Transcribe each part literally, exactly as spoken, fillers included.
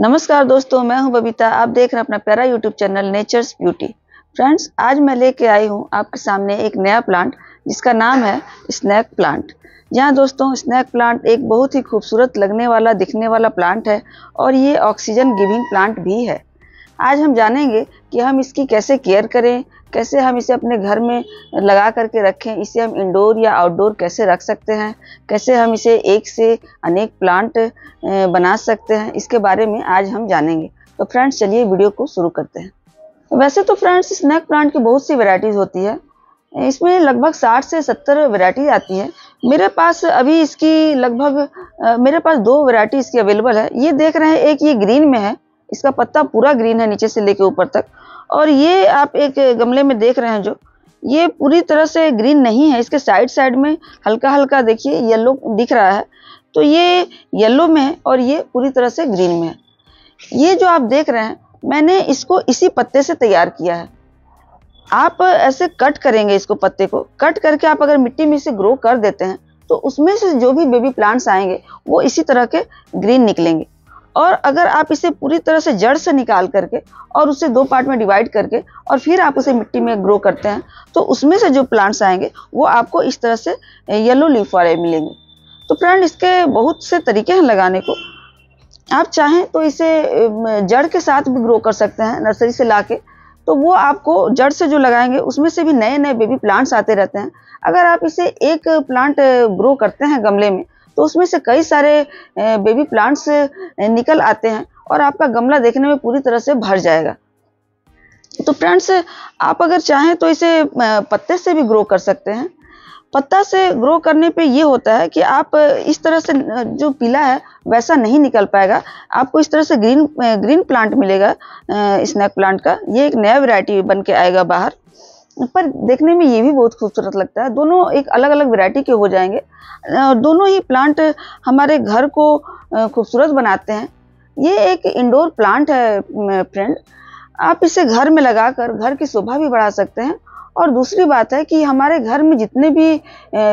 नमस्कार दोस्तों, मैं हूं बबीता। आप देख रहे हैं अपना प्यारा YouTube channel nature's beauty friends. आज मैं लेके आई हूं आपके सामने एक नया प्लांट जिसका नाम है स्नैक प्लांट। यहाँ दोस्तों स्नैक प्लांट एक बहुत ही खूबसूरत लगने वाला दिखने वाला प्लांट है और ये ऑक्सीजन गिविंग प्लांट भी है। आज हम जानेंगे कि हम इसकी कैसे केयर करें, कैसे हम इसे अपने घर में लगा करके रखें, इसे हम इंडोर या आउटडोर कैसे रख सकते हैं, कैसे हम इसे एक से अनेक प्लांट बना सकते हैं, इसके बारे में आज हम जानेंगे। तो फ्रेंड्स चलिए वीडियो को शुरू करते हैं। वैसे तो फ्रेंड्स स्नैक प्लांट की बहुत सी वैरायटीज़ होती है, इसमें लगभग साठ से सत्तर वैरायटी आती है। मेरे पास अभी इसकी लगभग मेरे पास दो वैरायटी इसकी अवेलेबल है। ये देख रहे हैं, एक ये ग्रीन में है, इसका पत्ता पूरा ग्रीन है नीचे से लेके ऊपर तक, और ये आप एक गमले में देख रहे हैं जो ये पूरी तरह से ग्रीन नहीं है, इसके साइड साइड में हल्का हल्का देखिए येलो दिख रहा है, तो ये येलो में है और ये पूरी तरह से ग्रीन में है। ये जो आप देख रहे हैं मैंने इसको इसी पत्ते से तैयार किया है। आप ऐसे कट करेंगे इसको, पत्ते को कट करके आप अगर मिट्टी में इसे ग्रो कर देते हैं तो उसमें से जो भी बेबी प्लांट्स आएंगे वो इसी तरह के ग्रीन निकलेंगे। और अगर आप इसे पूरी तरह से जड़ से निकाल करके और उसे दो पार्ट में डिवाइड करके और फिर आप उसे मिट्टी में ग्रो करते हैं तो उसमें से जो प्लांट्स आएंगे वो आपको इस तरह से येलो लीफ वाले मिलेंगे। तो फ्रेंड इसके बहुत से तरीके हैं लगाने को। आप चाहें तो इसे जड़ के साथ भी ग्रो कर सकते हैं नर्सरी से ला के, तो वो आपको जड़ से जो लगाएंगे उसमें से भी नए नए बेबी प्लांट्स आते रहते हैं। अगर आप इसे एक प्लांट ग्रो करते हैं गमले में तो उसमें से कई सारे बेबी प्लांट्स निकल आते हैं और आपका गमला देखने में पूरी तरह से भर जाएगा। तो फ्रेंड्स आप अगर चाहें तो इसे पत्ते से भी ग्रो कर सकते हैं। पत्ता से ग्रो करने पे ये होता है कि आप इस तरह से जो पीला है वैसा नहीं निकल पाएगा, आपको इस तरह से ग्रीन ग्रीन प्लांट मिलेगा स्नैक प्लांट का। ये एक नया वैरायटी बन के आएगा बाहर, पर देखने में ये भी बहुत खूबसूरत लगता है। दोनों एक अलग अलग वैरायटी के हो जाएंगे और दोनों ही प्लांट हमारे घर को खूबसूरत बनाते हैं। ये एक इंडोर प्लांट है फ्रेंड, आप इसे घर में लगाकर घर की शोभा भी बढ़ा सकते हैं। और दूसरी बात है कि हमारे घर में जितने भी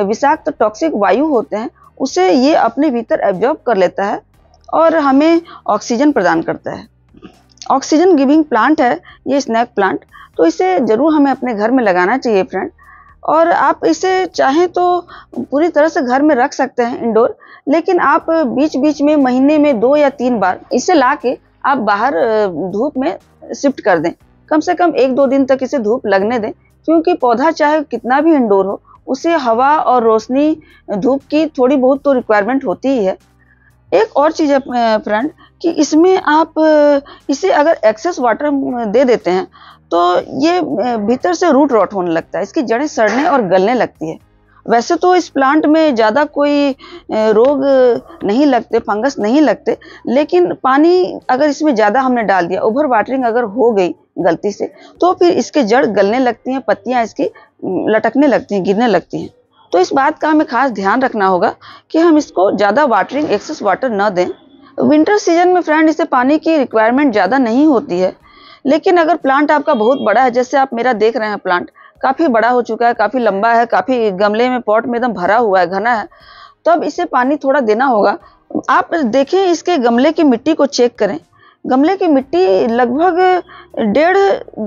विषाक्त टॉक्सिक वायु होते हैं उसे ये अपने भीतर एब्जॉर्ब कर लेता है और हमें ऑक्सीजन प्रदान करता है। ऑक्सीजन गिविंग प्लांट है ये स्नैक प्लांट, तो इसे ज़रूर हमें अपने घर में लगाना चाहिए फ्रेंड। और आप इसे चाहें तो पूरी तरह से घर में रख सकते हैं इंडोर, लेकिन आप बीच बीच में महीने में दो या तीन बार इसे ला के आप बाहर धूप में शिफ्ट कर दें। कम से कम एक दो दिन तक इसे धूप लगने दें, क्योंकि पौधा चाहे कितना भी इंडोर हो उसे हवा और रोशनी धूप की थोड़ी बहुत तो रिक्वायरमेंट होती ही है। एक और चीज़ है फ्रेंड कि इसमें आप इसे अगर एक्सेस वाटर दे देते हैं तो ये भीतर से रूट रॉट होने लगता है, इसकी जड़ें सड़ने और गलने लगती है। वैसे तो इस प्लांट में ज़्यादा कोई रोग नहीं लगते, फंगस नहीं लगते, लेकिन पानी अगर इसमें ज़्यादा हमने डाल दिया, ओवर वाटरिंग अगर हो गई गलती से, तो फिर इसके जड़ गलने लगती हैं, पत्तियां इसकी लटकने लगती हैं, गिरने लगती हैं। तो इस बात का हमें खास ध्यान रखना होगा कि हम इसको ज़्यादा वाटरिंग, एक्सेस वाटर ना दें। विंटर सीजन में फ्रेंड इसे पानी की रिक्वायरमेंट ज़्यादा नहीं होती है, लेकिन अगर प्लांट आपका बहुत बड़ा है, जैसे आप मेरा देख रहे हैं प्लांट काफ़ी बड़ा हो चुका है, काफ़ी लंबा है, काफ़ी गमले में पॉट में एकदम भरा हुआ है, घना है, तब इसे पानी थोड़ा देना होगा। आप देखें इसके गमले की मिट्टी को चेक करें, गमले की मिट्टी लगभग डेढ़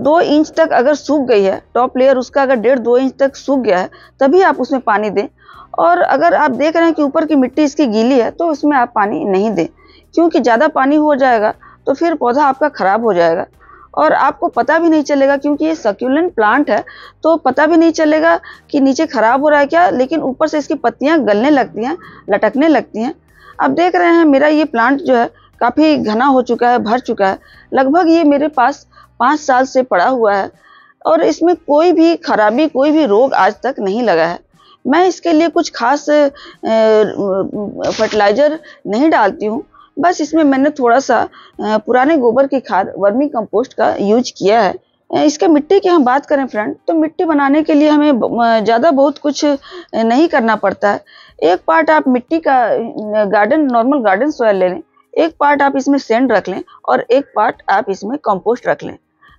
दो इंच तक अगर सूख गई है, टॉप लेयर उसका अगर डेढ़ दो इंच तक सूख गया है तभी आप उसमें पानी दें। और अगर आप देख रहे हैं कि ऊपर की मिट्टी इसकी गीली है तो उसमें आप पानी नहीं दें, क्योंकि ज़्यादा पानी हो जाएगा तो फिर पौधा आपका ख़राब हो जाएगा और आपको पता भी नहीं चलेगा, क्योंकि ये सक्यूलेंट प्लांट है तो पता भी नहीं चलेगा कि नीचे ख़राब हो रहा है क्या, लेकिन ऊपर से इसकी पत्तियाँ गलने लगती हैं, लटकने लगती हैं। आप देख रहे हैं मेरा ये प्लांट जो है काफ़ी घना हो चुका है, भर चुका है, लगभग ये मेरे पास पाँच साल से पड़ा हुआ है और इसमें कोई भी खराबी, कोई भी रोग आज तक नहीं लगा है। मैं इसके लिए कुछ खास फर्टिलाइज़र नहीं डालती हूँ, बस इसमें मैंने थोड़ा सा पुराने गोबर की खाद, वर्मी कंपोस्ट का यूज किया है। इसके मिट्टी की हम बात करें फ्रेंड, तो मिट्टी बनाने के लिए हमें ज़्यादा बहुत कुछ नहीं करना पड़ता है। एक पार्ट आप मिट्टी का गार्डन, नॉर्मल गार्डन सोयल ले लें, एक पार्ट आप इसमें सेंड रख लें और एक पार्ट आप इसमें कंपोस्ट रख लें,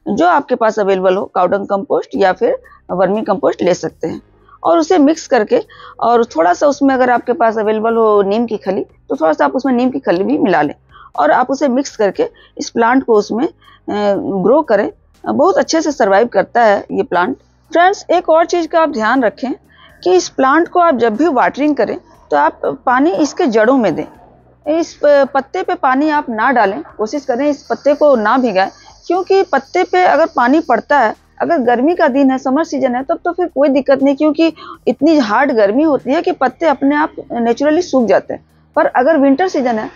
जो आपके पास अवेलेबल हो, काउडंग कंपोस्ट या फिर वर्मी कंपोस्ट ले सकते हैं, और उसे मिक्स करके और थोड़ा सा उसमें अगर आपके पास अवेलेबल हो नीम की खली तो थोड़ा सा आप उसमें नीम की खली भी मिला लें और आप उसे मिक्स करके इस प्लांट को उसमें ग्रो करें, बहुत अच्छे से सर्वाइव करता है ये प्लांट। फ्रेंड्स, एक और चीज़ का आप ध्यान रखें कि इस प्लांट को आप जब भी वाटरिंग करें तो आप पानी इसके जड़ों में दें, इस पत्ते पे पानी आप ना डालें, कोशिश करें इस पत्ते को ना भिगाएं, क्योंकि पत्ते पे अगर पानी पड़ता है, अगर गर्मी का दिन है, समर सीजन है, तब तो फिर कोई दिक्कत नहीं, क्योंकि इतनी हार्ड गर्मी होती है कि पत्ते अपने आप नेचुरली सूख जाते हैं। पर अगर विंटर सीजन है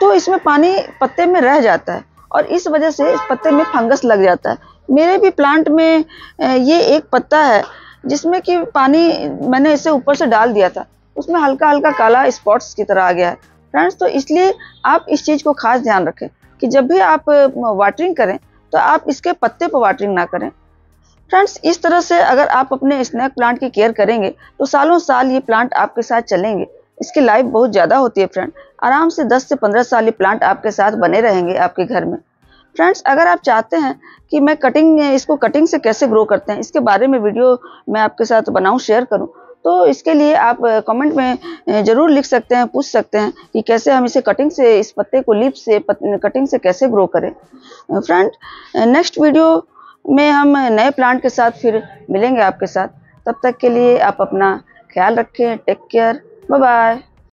तो इसमें पानी पत्ते में रह जाता है और इस वजह से इस पत्ते में फंगस लग जाता है। मेरे भी प्लांट में ये एक पत्ता है जिसमें कि पानी मैंने इसे ऊपर से डाल दिया था, उसमें हल्का हल्का काला स्पॉट्स की तरह आ गया है। फ्रेंड्स, तो इसलिए आप इस चीज़ को खास ध्यान रखें कि जब भी आप वाटरिंग करें तो आप इसके पत्ते पर वाटरिंग ना करें। फ्रेंड्स, इस तरह से अगर आप अपने स्नैक प्लांट की केयर करेंगे तो सालों साल ये प्लांट आपके साथ चलेंगे। इसकी लाइफ बहुत ज़्यादा होती है फ्रेंड, आराम से दस से पंद्रह साल ये प्लांट आपके साथ बने रहेंगे आपके घर में। फ्रेंड्स, अगर आप चाहते हैं कि मैं कटिंग इसको कटिंग से कैसे ग्रो करते हैं इसके बारे में वीडियो मैं आपके साथ बनाऊं, शेयर करूं, तो इसके लिए आप कमेंट में ज़रूर लिख सकते हैं, पूछ सकते हैं कि कैसे हम इसे कटिंग से, इस पत्ते को लीफ से पत, कटिंग से कैसे ग्रो करें। फ्रेंड, नेक्स्ट वीडियो में हम नए प्लांट के साथ फिर मिलेंगे आपके साथ। तब तक के लिए आप अपना ख्याल रखें। Take care, bye bye.